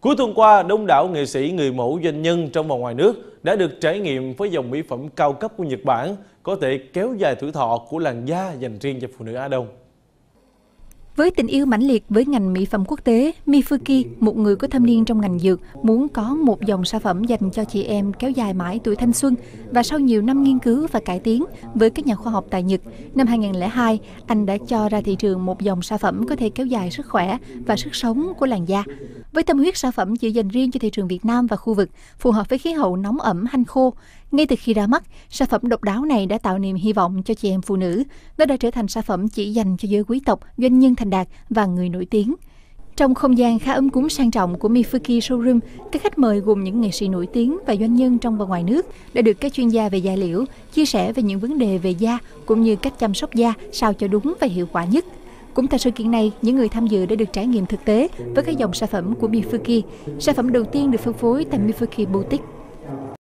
Cuối tuần qua, đông đảo nghệ sĩ, người mẫu, doanh nhân trong và ngoài nước đã được trải nghiệm với dòng mỹ phẩm cao cấp của Nhật Bản, có thể kéo dài tuổi thọ của làn da dành riêng cho phụ nữ Á Đông. Với tình yêu mãnh liệt với ngành mỹ phẩm quốc tế, Mifuki, một người có thâm niên trong ngành dược, muốn có một dòng sản phẩm dành cho chị em kéo dài mãi tuổi thanh xuân. Và sau nhiều năm nghiên cứu và cải tiến với các nhà khoa học tại Nhật, năm 2002, anh đã cho ra thị trường một dòng sản phẩm có thể kéo dài sức khỏe và sức sống của làn da. Với tâm huyết, sản phẩm chỉ dành riêng cho thị trường Việt Nam và khu vực, phù hợp với khí hậu nóng ẩm hanh khô. Ngay từ khi ra mắt, sản phẩm độc đáo này đã tạo niềm hy vọng cho chị em phụ nữ. Nó đã trở thành sản phẩm chỉ dành cho giới quý tộc, doanh nhân thành đạt và người nổi tiếng. Trong không gian khá ấm cúng sang trọng của Mifuki Showroom, các khách mời gồm những nghệ sĩ nổi tiếng và doanh nhân trong và ngoài nước đã được các chuyên gia về da liễu chia sẻ về những vấn đề về da cũng như cách chăm sóc da sao cho đúng và hiệu quả nhất. Cũng tại sự kiện này, những người tham dự đã được trải nghiệm thực tế với các dòng sản phẩm của Mifuki. Sản phẩm đầu tiên được phân phối tại Mifuki Boutique.